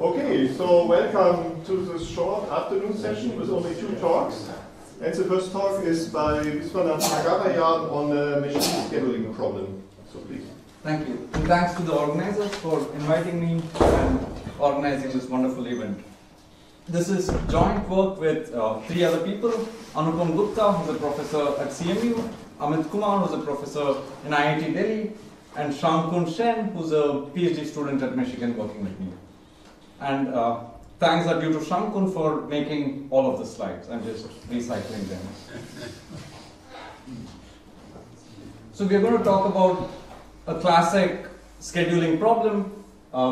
Okay, so welcome to this short afternoon session with only two talks. And the first talk is by Viswanath Nagarajan on the machine scheduling problem. So please. Thank you. And thanks to the organizers for inviting me and organizing this wonderful event. This is joint work with three other people. Anupam Gupta, who's a professor at CMU, Amit Kumar, who's a professor in IIT Delhi, and Shangkun Shen, who's a PhD student at Michigan working with me. And thanks are due to Shangkun for making all of the slides. I'm just recycling them. So we're going to talk about a classic scheduling problem,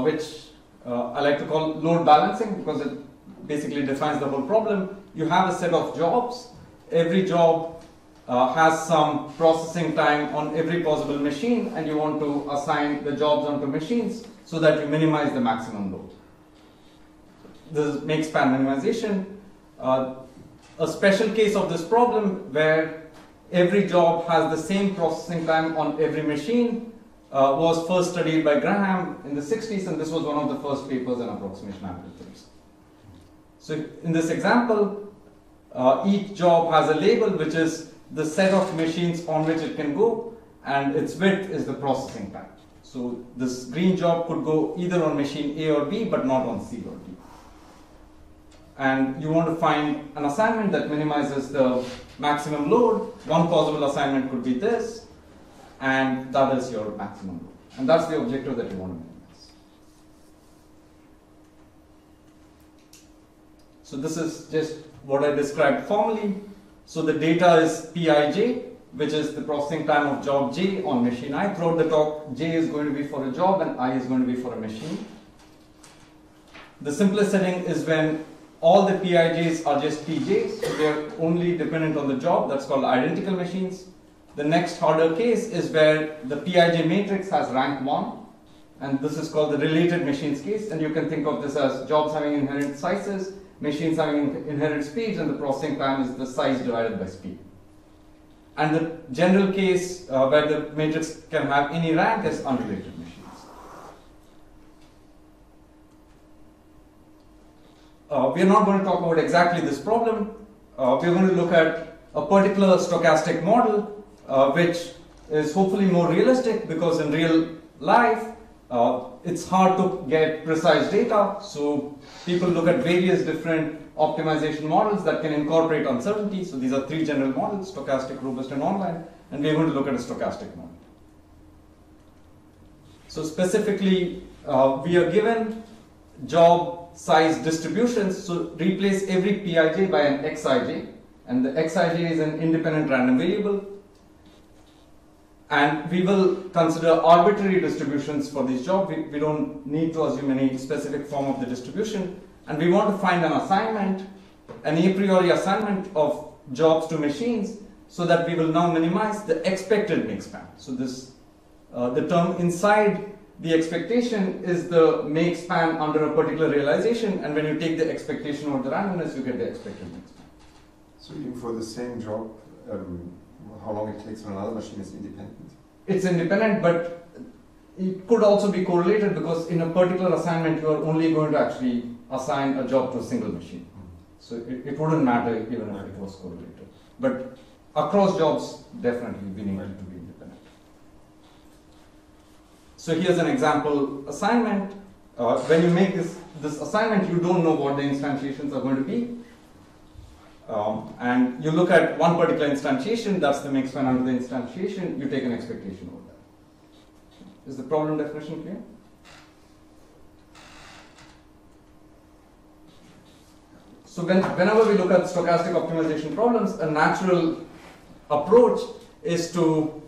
which I like to call load balancing, because it basically defines the whole problem. You have a set of jobs. Every job has some processing time on every possible machine, and you want to assign the jobs onto machines so that you minimize the maximum load. This is makespan minimization. A special case of this problem where every job has the same processing time on every machine was first studied by Graham in the 60s, and this was one of the first papers in approximation algorithms. So in this example, each job has a label, which is the set of machines on which it can go, and its width is the processing time. So this green job could go either on machine A or B, but not on C or D. And you want to find an assignment that minimizes the maximum load. One possible assignment could be this, and that is your maximum load. And that's the objective that you want to minimize. So this is just what I described formally. So the data is Pij, which is the processing time of job j on machine I. Throughout the talk, j is going to be for a job and I is going to be for a machine. The simplest setting is when all the Pijs are just Pjs, so they're only dependent on the job. That's called identical machines. The next harder case is where the Pij matrix has rank 1, and this is called the related machines case. And you can think of this as jobs having inherent sizes, machines having inherent speeds, and the processing time is the size divided by speed. And the general case where the matrix can have any rank is unrelated machines. We are not going to talk about exactly this problem. We are going to look at a particular stochastic model, which is hopefully more realistic, because in real life, it's hard to get precise data. So people look at various different optimization models that can incorporate uncertainty. So these are three general models: stochastic, robust, and online. And we are going to look at a stochastic model. So specifically, we are given job size distributions, so replace every Pij by an Xij, and the Xij is an independent random variable, and we will consider arbitrary distributions for these jobs. We don't need to assume any specific form of the distribution, and we want to find an assignment, an a priori assignment of jobs to machines, so that we will now minimize the expected makespan. So this, the term inside the expectation is the make span under a particular realization, and when you take the expectation over the randomness, you get the expected make span. So even for the same job, how long it takes on another machine is independent? It's independent, but it could also be correlated, because in a particular assignment, you are only going to actually assign a job to a single machine. So it wouldn't matter even if it was correlated. But across jobs, definitely we need to be. So here's an example assignment. When you make this assignment, you don't know what the instantiations are going to be. And you look at one particular instantiation, that's the make span under the instantiation, you take an expectation over that. Is the problem definition clear? So whenever we look at stochastic optimization problems, a natural approach is to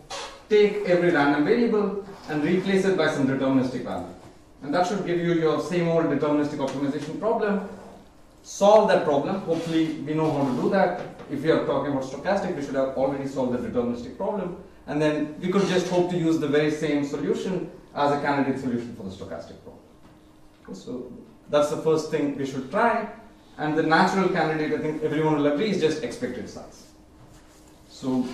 take every random variable and replace it by some deterministic value. And that should give you your same old deterministic optimization problem. Solve that problem. Hopefully, we know how to do that. If we are talking about stochastic, we should have already solved the deterministic problem. And then we could just hope to use the very same solution as a candidate solution for the stochastic problem. Okay, so that's the first thing we should try. And the natural candidate, I think everyone will agree, is just expected size. So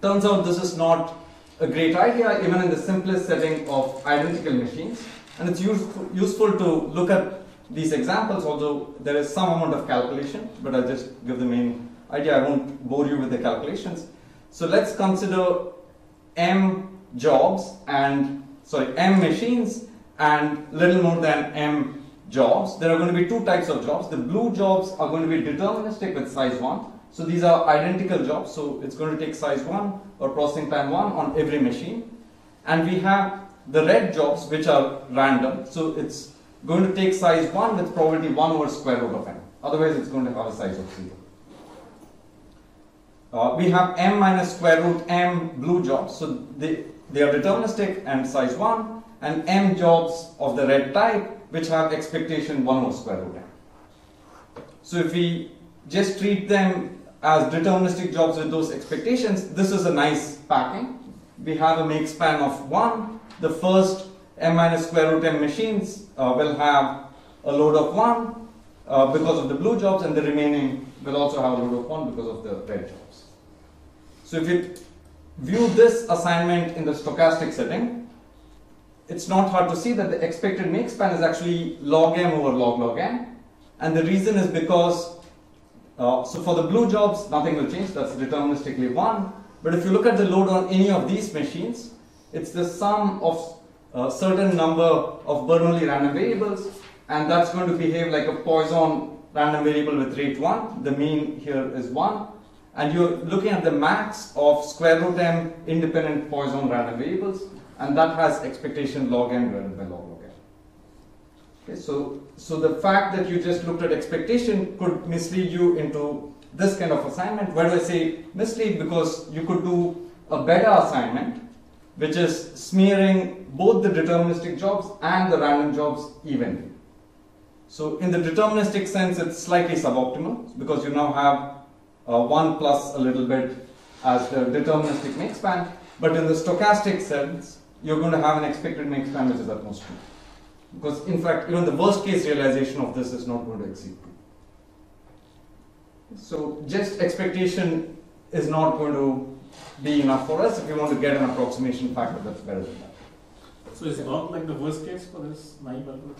turns out this is not a great idea, even in the simplest setting of identical machines. And it's useful to look at these examples, although there is some amount of calculation, but I'll just give the main idea. I won't bore you with the calculations. So let's consider m jobs and, sorry, m machines and little more than m jobs. There are going to be two types of jobs. The blue jobs are going to be deterministic with size 1. So these are identical jobs, so it's going to take size 1 or processing time 1 on every machine. And we have the red jobs which are random, so it's going to take size 1 with probability 1 over square root of n. Otherwise it's going to have a size of 0. We have m minus square root m blue jobs, so they are deterministic and size 1, and m jobs of the red type which have expectation 1 over square root n. So if we just treat them as deterministic jobs with those expectations, this is a nice packing. We have a make span of 1. The first m minus square root m machines will have a load of 1 because of the blue jobs, and the remaining will also have a load of 1 because of the red jobs. So if you view this assignment in the stochastic setting, it's not hard to see that the expected make span is actually log m over log log n, and the reason is because, so for the blue jobs nothing will change, that's deterministically 1, but if you look at the load on any of these machines, it's the sum of a certain number of Bernoulli random variables, and that's going to behave like a Poisson random variable with rate 1. The mean here is 1, and you're looking at the max of square root m independent Poisson random variables, and that has expectation log n divided by log log n. Okay, so the fact that you just looked at expectation could mislead you into this kind of assignment. Why do I say mislead? Because you could do a better assignment, which is smearing both the deterministic jobs and the random jobs evenly. So in the deterministic sense, it's slightly suboptimal because you now have 1 plus a little bit as the deterministic make span. But in the stochastic sense, you're going to have an expected make span which is at most 2. Because in fact, even the worst case realization of this is not going to exceed 2. So just expectation is not going to be enough for us if you want to get an approximation factor that's better than that. So is log like the worst case for this naive algorithm?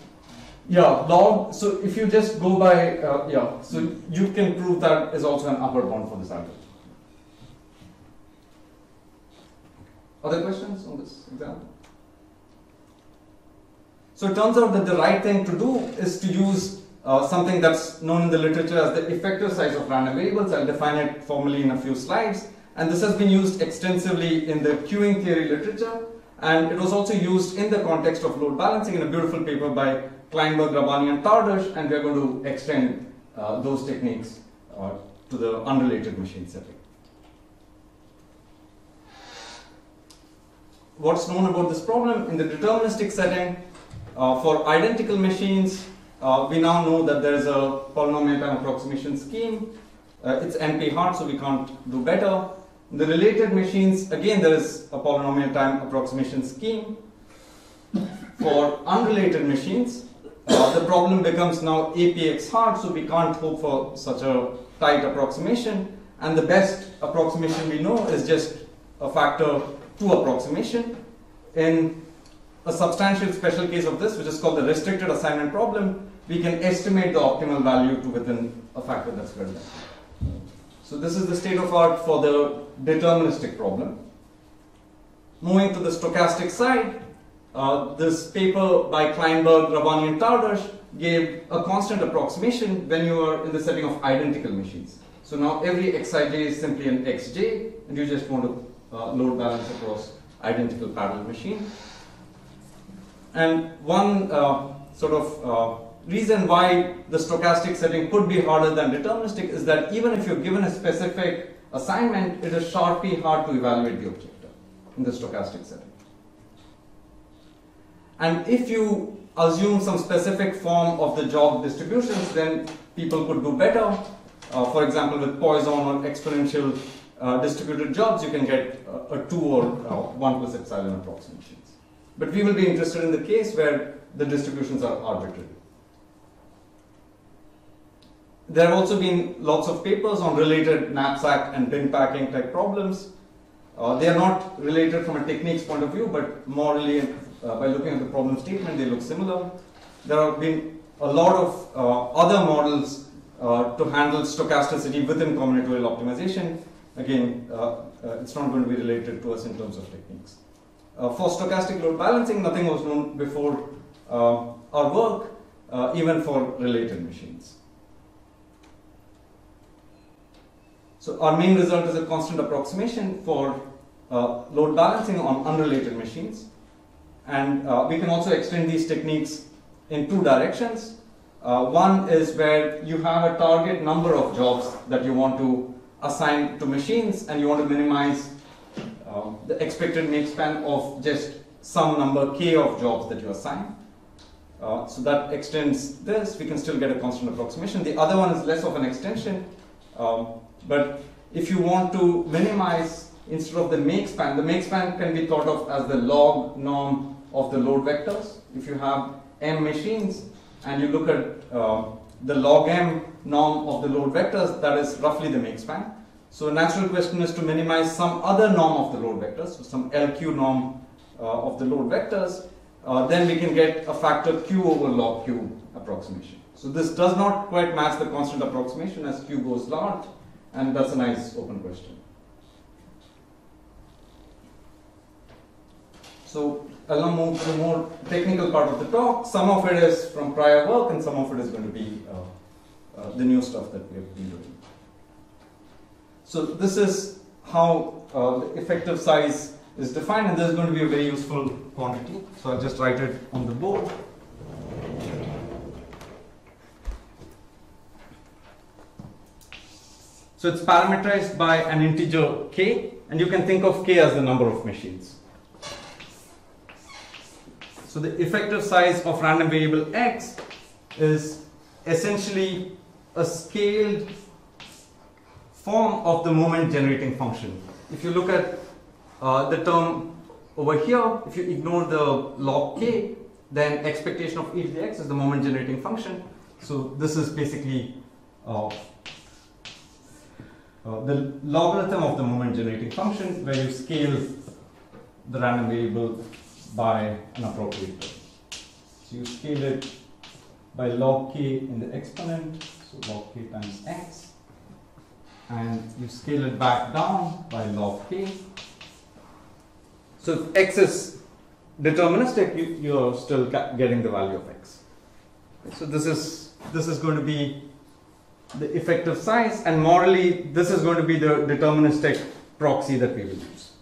Yeah, log. So if you just go by, yeah, so you can prove that is also an upper bound for this algorithm. Other questions on this example? So it turns out that the right thing to do is to use something that's known in the literature as the effective size of random variables. I'll define it formally in a few slides. And this has been used extensively in the queuing theory literature, and it was also used in the context of load balancing in a beautiful paper by Kleinberg, Rabani and Tardos, and we are going to extend those techniques to the unrelated machine setting. What's known about this problem? In the deterministic setting, for identical machines, we now know that there is a polynomial time approximation scheme. It's NP-hard, so we can't do better. The related machines, again, there is a polynomial time approximation scheme. For unrelated machines, the problem becomes now APX hard, so we can't hope for such a tight approximation. And the best approximation we know is just a factor 2 approximation. In a substantial special case of this, which is called the restricted assignment problem, we can estimate the optimal value to within a factor that's greater than. So this is the state of art for the deterministic problem. Moving to the stochastic side, this paper by Kleinberg, Rabani and Tardash gave a constant approximation when you are in the setting of identical machines. So now every xij is simply an xj, and you just want to load balance across identical parallel machine. And one sort of reason why the stochastic setting could be harder than deterministic is that even if you're given a specific assignment, it is sharply hard to evaluate the objective in the stochastic setting. And if you assume some specific form of the job distributions, then people could do better. For example, with Poisson or exponential distributed jobs, you can get a 2 or 1 plus epsilon approximations. But we will be interested in the case where the distributions are arbitrary. There have also been lots of papers on related knapsack and bin packing type problems. They are not related from a techniques point of view, but morally and by looking at the problem statement, they look similar. There have been a lot of other models to handle stochasticity within combinatorial optimization. Again, it's not going to be related to us in terms of techniques. For stochastic load balancing, nothing was known before our work, even for related machines. So our main result is a constant approximation for load balancing on unrelated machines. And we can also extend these techniques in two directions. One is where you have a target number of jobs that you want to assign to machines, and you want to minimize the expected make span of just some number k of jobs that you assign. So that extends this. We can still get a constant approximation. The other one is less of an extension. But if you want to minimize, instead of the make span can be thought of as the log norm of the load vectors. If you have m machines and you look at the log m norm of the load vectors, that is roughly the make span. So a natural question is to minimize some other norm of the load vectors, so some LQ norm of the load vectors. Then we can get a factor q over log q approximation. So this does not quite match the constant approximation as q goes large. And that's a nice open question. So I'll now move to the more technical part of the talk. Some of it is from prior work, and some of it is going to be the new stuff that we have been doing. So this is how the effective size is defined, and this is going to be a very useful quantity. So I'll just write it on the board. So it's parameterized by an integer k, and you can think of k as the number of machines. So the effective size of random variable x is essentially a scaled form of the moment generating function. If you look at the term over here, if you ignore the log k, then expectation of e to the x is the moment generating function. So this is basically the logarithm of the moment generating function, where you scale the random variable by an appropriate term. So you scale it by log k in the exponent, so log k times x, and you scale it back down by log k. So if x is deterministic, you're still getting the value of x. So this is going to be the effective size, and morally this is going to be the deterministic proxy that we will use.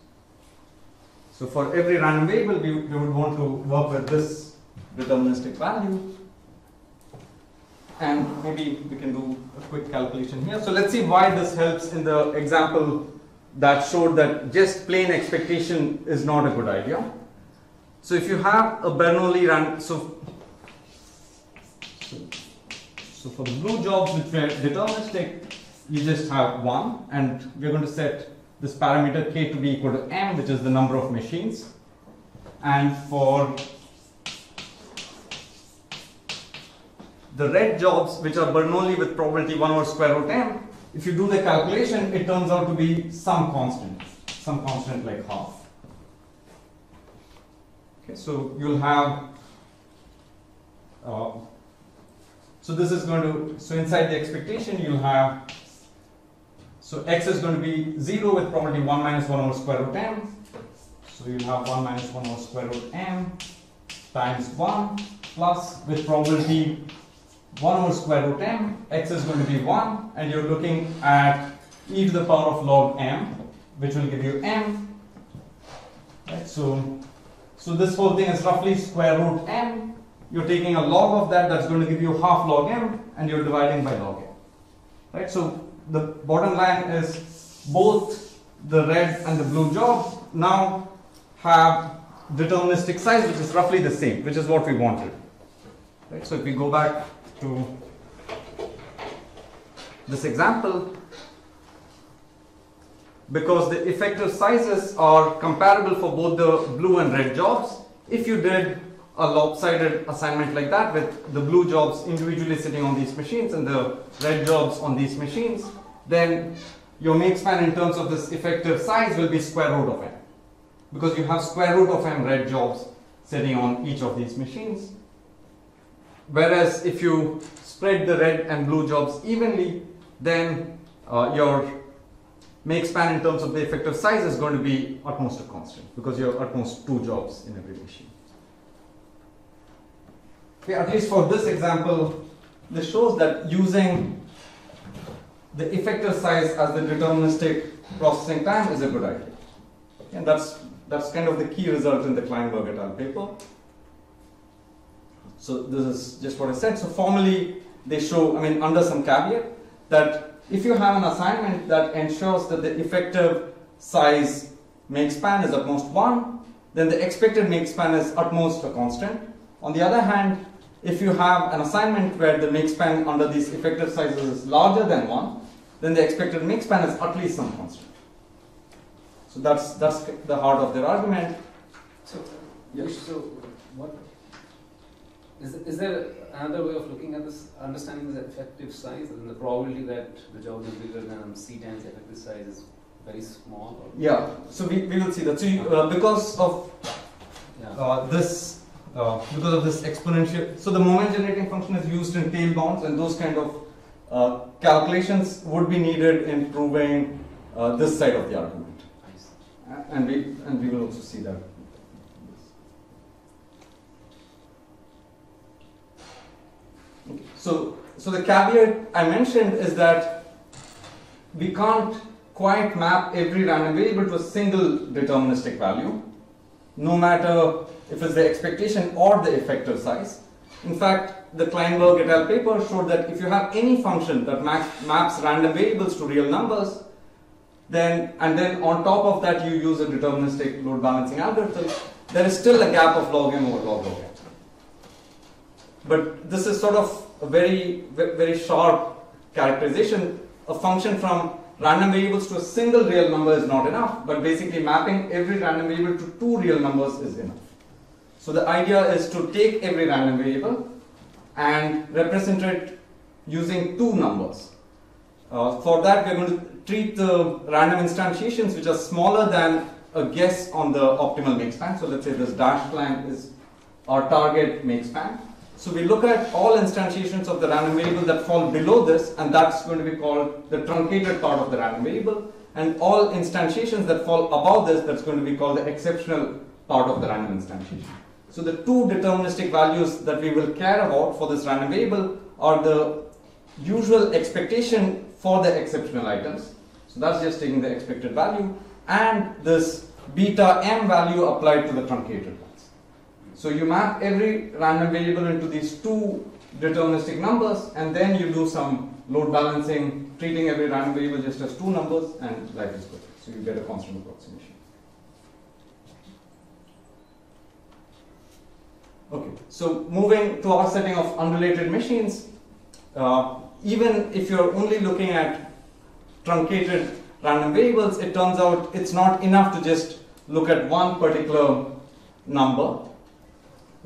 So for every random variable we would want to work with this deterministic value, and maybe we can do a quick calculation here. So let's see why this helps in the example that showed that just plain expectation is not a good idea. So if you have a Bernoulli random, so for the blue jobs which were deterministic, you just have 1, and we're going to set this parameter k to be equal to m, which is the number of machines. And for the red jobs, which are Bernoulli with probability 1 over square root m, if you do the calculation, it turns out to be some constant like half. Okay, so you'll have so inside the expectation you'll have, so x is going to be 0 with probability 1 minus 1 over square root m. So you'll have 1 minus 1 over square root m times 1 plus, with probability 1 over square root m, x is going to be 1, and you're looking at e to the power of log m, which will give you m. Right? So this whole thing is roughly square root m. You're taking a log of that, that's going to give you half log m, and you're dividing by log m. Right? So the bottom line is both the red and the blue jobs now have deterministic size, which is roughly the same, which is what we wanted. Right? So if we go back to this example, because the effective sizes are comparable for both the blue and red jobs, if you did a lopsided assignment like that, with the blue jobs individually sitting on these machines and the red jobs on these machines, then your make span in terms of this effective size will be square root of m, because you have square root of m red jobs sitting on each of these machines. Whereas if you spread the red and blue jobs evenly, then your make span in terms of the effective size is going to be at most a constant, because you have at most 2 jobs in every machine. Okay, at least for this example, this shows that using the effective size as the deterministic processing time is a good idea. And that's kind of the key result in the Kleinberg et al. Paper. So this is just what I said. So formally, they show, I mean, under some caveat, that if you have an assignment that ensures that the effective size make span is at most 1, then the expected make span is at most a constant. On the other hand, if you have an assignment where the make span under these effective sizes is larger than 1, then the expected make span is at least some constant. So that's the heart of their argument. So, yes. So what is there another way of looking at this, understanding the effective size, and the probability that the job is bigger than C times effective size is very small? Or yeah, so we will see that. So you, because of this exponential, so the moment generating function is used in tail bounds, and those kind of calculations would be needed in proving this side of the argument. And we will also see that. Okay. So the caveat I mentioned is that we can't quite map every random variable to a single deterministic value, no matter if it's the expectation or the effective size. In fact, the Kleinberg et al. Paper showed that if you have any function that maps random variables to real numbers, and then on top of that you use a deterministic load balancing algorithm, there is still a gap of log m over log log m. But this is sort of a very, very sharp characterization. A function from random variables to a single real number is not enough, but basically mapping every random variable to 2 real numbers is enough. So the idea is to take every random variable and represent it using 2 numbers. For that, we're going to treat the random instantiations which are smaller than a guess on the optimal make span. So let's say this dashed line is our target make span. So we look at all instantiations of the random variable that fall below this, and that's going to be called the truncated part of the random variable. And all instantiations that fall above this, that's going to be called the exceptional part of the random instantiation. So the 2 deterministic values that we will care about for this random variable are the usual expectation for the exceptional items. So that's just taking the expected value, and this beta m value applied to the truncated ones. So you map every random variable into these 2 deterministic numbers, and then you do some load balancing, treating every random variable just as 2 numbers, and life is good. So you get a constant approximation. Okay, so moving to our setting of unrelated machines, even if you're only looking at truncated random variables, it turns out it's not enough to just look at one particular number,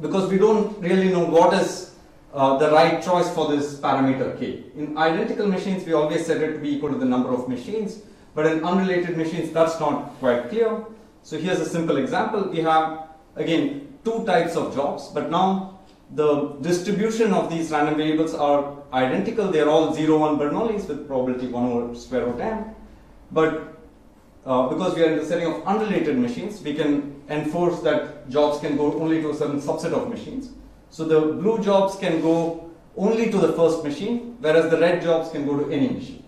because we don't really know what is the right choice for this parameter k. In identical machines, we always set it to be equal to the number of machines, but in unrelated machines, that's not quite clear. So here's a simple example. We have, again, 2 types of jobs, but now the distribution of these random variables are identical. They are all 0-1 Bernoullis with probability 1 over square root m. But because we are in the setting of unrelated machines, we can enforce that jobs can go only to a certain subset of machines. So the blue jobs can go only to the first machine, whereas the red jobs can go to any machine.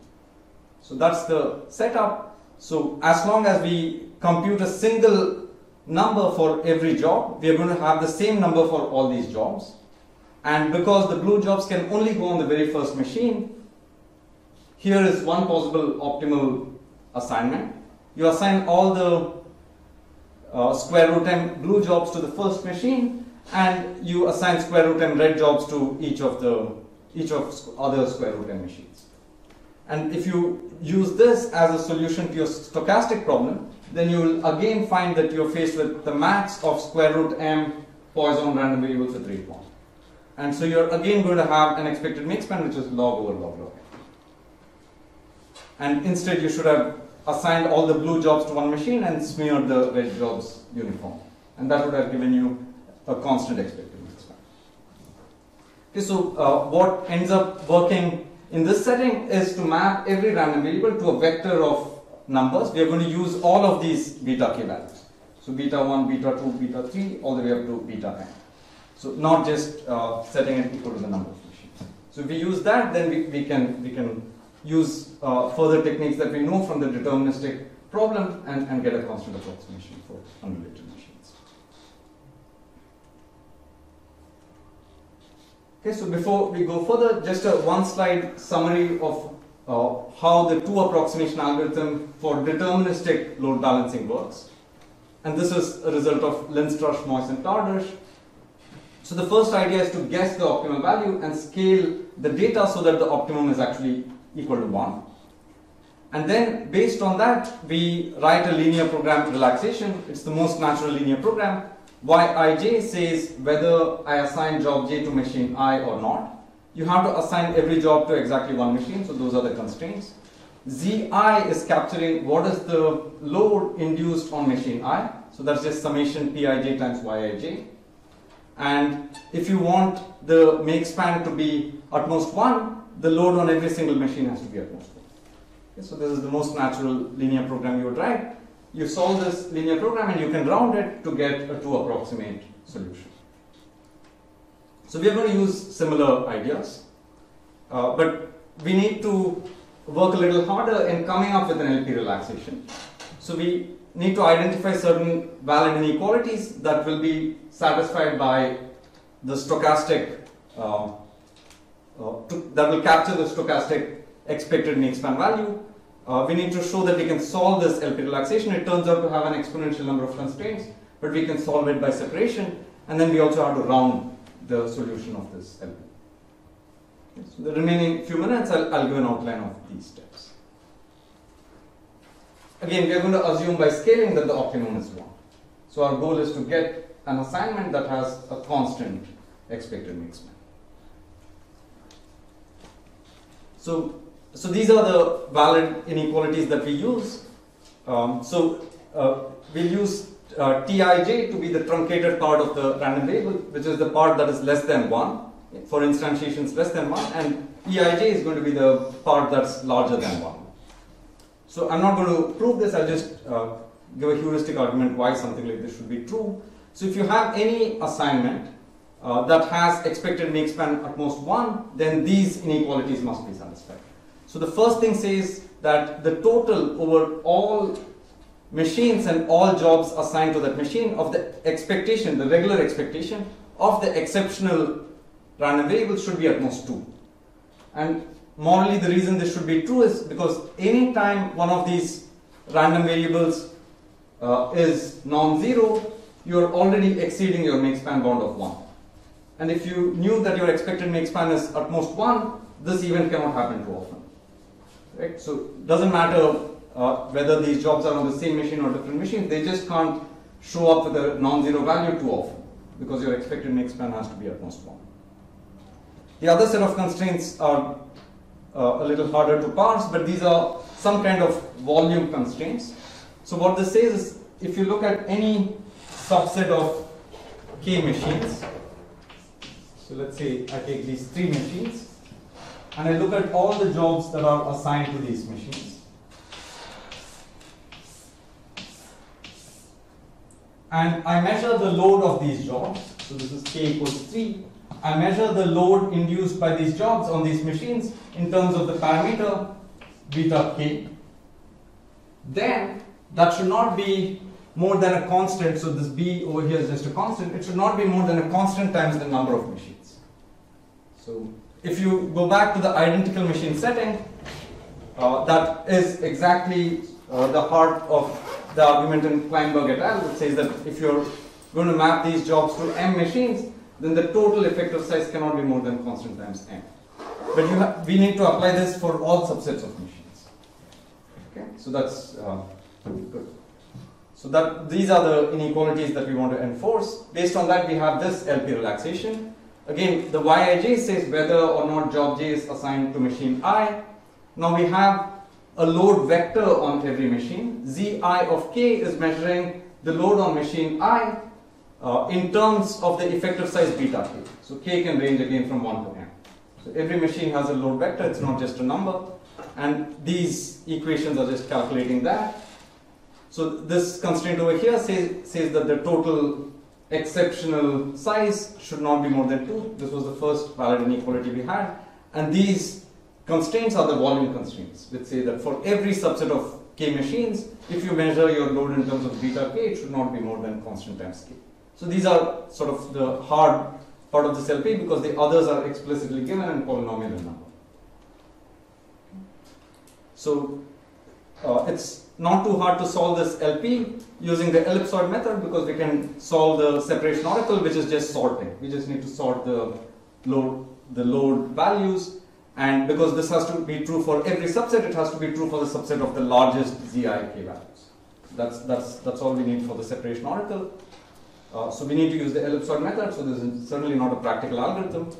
So that's the setup. So as long as we compute a single number for every job, we are going to have the same number for all these jobs. And because the blue jobs can only go on the very first machine, here is one possible optimal assignment. You assign all the square root m blue jobs to the first machine, and you assign square root m red jobs to each of other square root m machines. And if you use this as a solution to your stochastic problem, then you will again find that you are faced with the max of square root m Poisson random variables with recon. And so you are again going to have an expected make span which is log over log log. And instead you should have assigned all the blue jobs to one machine and smeared the red jobs uniform. And that would have given you a constant expected maximum. Okay, so what ends up working in this setting is to map every random variable to a vector of numbers. We are going to use all of these beta k values. So beta 1, beta 2, beta 3, all the way up to beta n. So not just setting it equal to the number of machines. So if we use that, then we can use further techniques that we know from the deterministic problem and get a constant approximation for unrelated machines. Okay, so before we go further, just a one-slide summary of how the two-approximation algorithm for deterministic load balancing works. And this is a result of Lenstra, Shmoys, and Tardos. So the first idea is to guess the optimal value and scale the data so that the optimum is actually equal to 1. And then based on that, we write a linear program relaxation. It's the most natural linear program. Yij says whether I assign job j to machine I or not. You have to assign every job to exactly one machine, so those are the constraints. Zi is capturing what is the load induced on machine I, so that's just summation Pij times Yij. And if you want the make span to be at most 1, the load on every single machine has to be at most 1. Okay, so this is the most natural linear program you would write. You solve this linear program and you can round it to get a two-approximate solution. So we are going to use similar ideas, but we need to work a little harder in coming up with an LP relaxation. So we need to identify certain valid inequalities that will be satisfied by the stochastic, that will capture the stochastic expected make span value. We need to show that we can solve this LP relaxation. It turns out to have an exponential number of constraints, but we can solve it by separation, and then we also have to round the solution of this LP. So the remaining few minutes, I'll give an outline of these steps. Again, we are going to assume by scaling that the optimum is 1. So our goal is to get an assignment that has a constant expected mix span. So these are the valid inequalities that we use. We'll use Tij to be the truncated part of the random variable, which is the part that is less than 1. For instantiations less than 1, and Eij is going to be the part that's larger than 1. So I'm not going to prove this, I'll just give a heuristic argument why something like this should be true. So if you have any assignment that has expected make span at most 1, then these inequalities must be satisfied. So the first thing says that the total over all machines and all jobs assigned to that machine of the expectation, the regular expectation of the exceptional random variables should be at most 2. And morally the reason this should be true is because any time one of these random variables is non-zero, you are already exceeding your make span bound of 1. And if you knew that your expected make span is at most 1, this event cannot happen too often. Right? So it doesn't matter whether these jobs are on the same machine or different machines, they just can't show up with a non-zero value too often because your expected make span has to be at most 1. The other set of constraints are a little harder to parse, but these are some kind of volume constraints. So what this says is, if you look at any subset of k machines, so let's say I take these 3 machines, and I look at all the jobs that are assigned to these machines, and I measure the load of these jobs, so this is k equals 3, I measure the load induced by these jobs on these machines in terms of the parameter beta k, then that should not be more than a constant, so this b over here is just a constant, it should not be more than a constant times the number of machines. So if you go back to the identical machine setting, that is exactly the heart of the argument in Kleinberg et al. It says that if you're going to map these jobs to m machines, then the total effective size cannot be more than constant times n. But we need to apply this for all subsets of machines. Okay, so that's good. So these are the inequalities that we want to enforce. Based on that, we have this LP relaxation. Again, the Yij says whether or not job j is assigned to machine I. Now we have a load vector on every machine. Zi of k is measuring the load on machine I in terms of the effective size beta k. So k can range again from 1 to n. So every machine has a load vector, it's not just a number. And these equations are just calculating that. So this constraint over here says that the total exceptional size should not be more than 2. This was the first valid inequality we had. And these constraints are the volume constraints, which say that for every subset of k machines, if you measure your load in terms of beta k, it should not be more than constant times k. So these are sort of the hard part of this LP because the others are explicitly given and polynomial in number. So it's not too hard to solve this LP using the ellipsoid method because we can solve the separation oracle, which is just sorting. We just need to sort the load values, and because this has to be true for every subset, it has to be true for the subset of the largest zik values. That's all we need for the separation oracle. So we need to use the ellipsoid method, so this is certainly not a practical algorithm.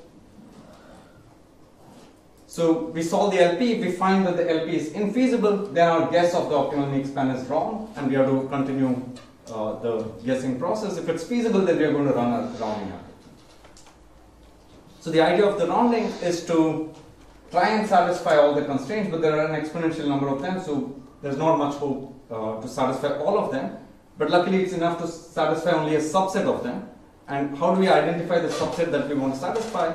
So we solve the LP, we find that the LP is infeasible, then our guess of the optimal mean span is wrong, and we have to continue the guessing process. If it's feasible, then we are going to run a rounding algorithm. So the idea of the rounding is to try and satisfy all the constraints, but there are an exponential number of them, so there's not much hope to satisfy all of them. But luckily, it's enough to satisfy only a subset of them. And how do we identify the subset that we want to satisfy?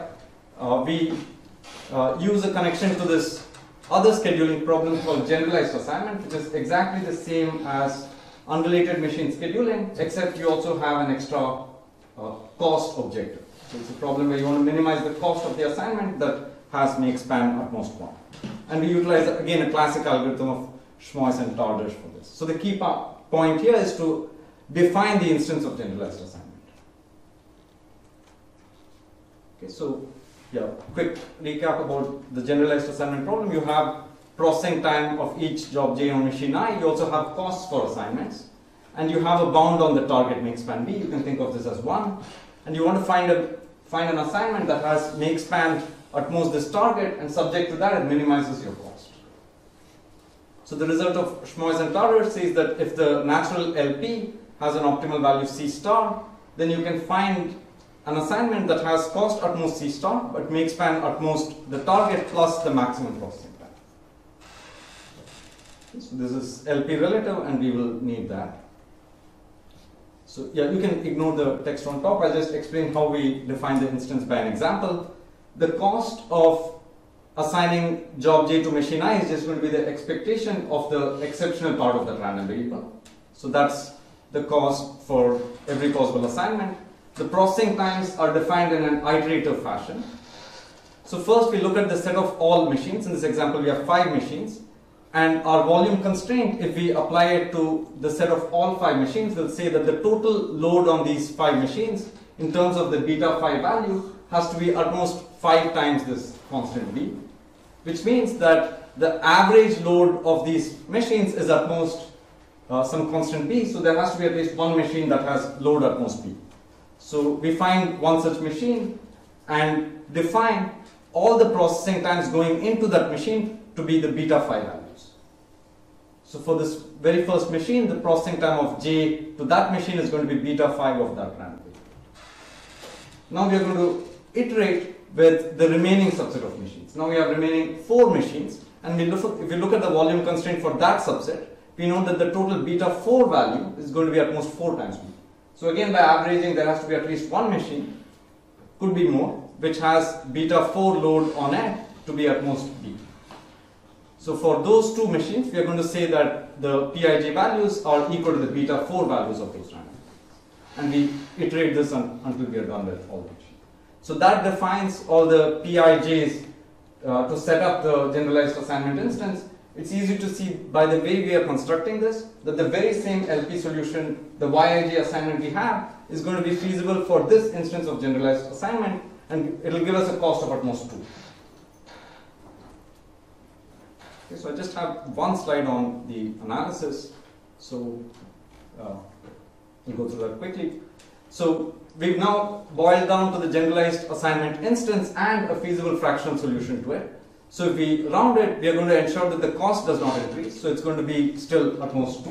We use a connection to this other scheduling problem called generalized assignment, which is exactly the same as unrelated machine scheduling, except you also have an extra cost objective. So it's a problem where you want to minimize the cost of the assignment that has mean span at most one. And we utilize, again, a classic algorithm of Shmoys and Tardos for this. So the key point here is to define the instance of generalized assignment. Okay, so yeah, quick recap about the generalized assignment problem. You have processing time of each job j on machine I. You also have costs for assignments, and you have a bound on the target mean span b. You can think of this as 1, and you want to find an assignment that has mean span at most this target, and subject to that, it minimizes your cost. So the result of Shmoys and Tardos says that if the natural LP has an optimal value C⁺, then you can find an assignment that has cost at most C⁺, but mean span at most the target plus the maximum processing time. So this is LP relative, and we will need that. So yeah, you can ignore the text on top. I'll just explain how we define the instance by an example. The cost of assigning job j to machine I is just going to be the expectation of the exceptional part of that random variable. So that's the cost for every possible assignment. The processing times are defined in an iterative fashion. So first we look at the set of all machines. In this example we have 5 machines, and our volume constraint, if we apply it to the set of all 5 machines, will say that the total load on these 5 machines in terms of the beta phi value has to be at most 5 times this constant b, which means that the average load of these machines is at most some constant b, so there has to be at least one machine that has load at most b. So we find one such machine and define all the processing times going into that machine to be the beta phi values. So for this very first machine, the processing time of j to that machine is going to be beta phi of that random variable. Now we are going to iterate with the remaining subset of machines. Now we have remaining 4 machines, and if we look at the volume constraint for that subset, we know that the total beta 4 value is going to be at most 4 times b. So again, by averaging, there has to be at least one machine, could be more, which has beta 4 load on it to be at most b. So for those 2 machines, we are going to say that the Pij values are equal to the beta 4 values of those random. And we iterate this until we are done with all machines. So that defines all the Pijs to set up the generalized assignment instance. It's easy to see by the way we are constructing this that the very same LP solution, the Yij assignment we have, is going to be feasible for this instance of generalized assignment, and it will give us a cost of at most 2. Okay, so I just have one slide on the analysis, so we'll go through that quickly. So we've now boiled down to the generalized assignment instance and a feasible fractional solution to it. So if we round it, we are going to ensure that the cost does not increase, so it's going to be still at most 2.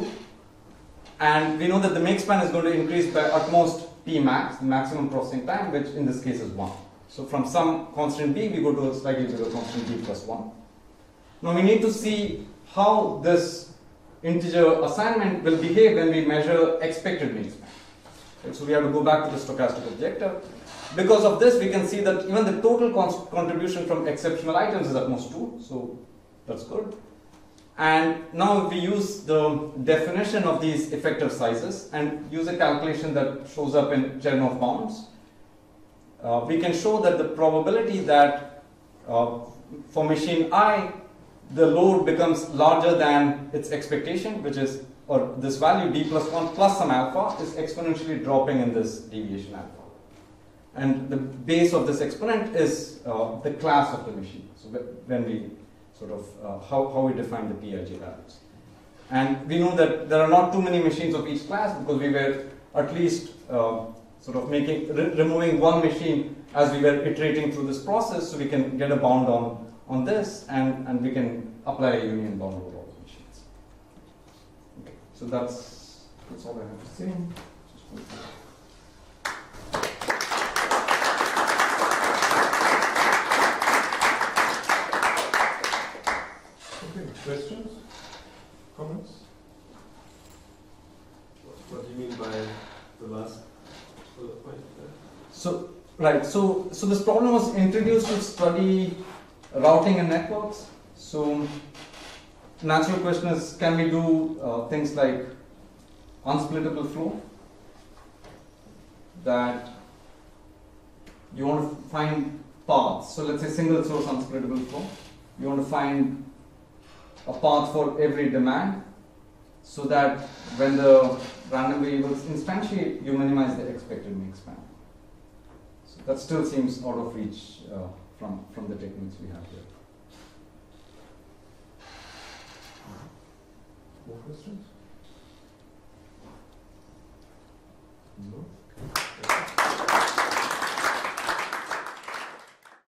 And we know that the mean span is going to increase by at most T max, maximum processing time, which in this case is 1. So from some constant B, we go to slightly bigger constant B plus 1. Now we need to see how this integer assignment will behave when we measure expected mean span. Okay, so we have to go back to the stochastic objective. Because of this, we can see that even the total contribution from exceptional items is at most 2, so that's good. And now if we use the definition of these effective sizes and use a calculation that shows up in Chernov bounds, we can show that the probability that for machine I, the load becomes larger than its expectation, which is, or this value d plus 1 plus some alpha is exponentially dropping in this deviation alpha. And the base of this exponent is the class of the machine. So when we sort of how we define the PIJ values, and we know that there are not too many machines of each class because we were at least sort of removing one machine as we were iterating through this process, so we can get a bound on this, and we can apply a union bound over all the machines. Okay, so that's all I have to say. Questions? Comments? What do you mean by the last bullet point there? So, right, so this problem was introduced to study routing and networks. So, natural question is, can we do things like unsplittable flow? That you want to find paths. So, let's say single source unsplittable flow. You want to find a path for every demand, so that when the random variables instantiate, you minimize the expected mean span. So that still seems out of reach from the techniques we have here. More questions? No.